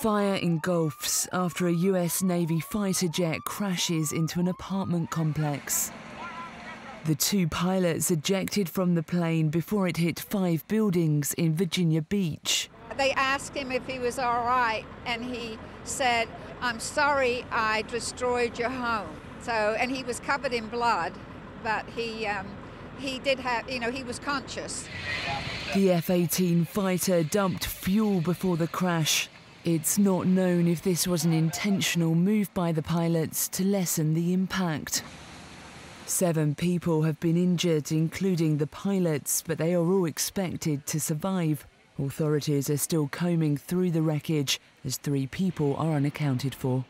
Fire engulfs after a US Navy fighter jet crashes into an apartment complex. The two pilots ejected from the plane before it hit 5 buildings in Virginia Beach. They asked him if he was all right, and he said, "I'm sorry I destroyed your home." And he was covered in blood, but he did have, he was conscious. The F-18 fighter dumped fuel before the crash. It's not known if this was an intentional move by the pilots to lessen the impact. 7 people have been injured, including the pilots, but they are all expected to survive. Authorities are still combing through the wreckage, as 3 people are unaccounted for.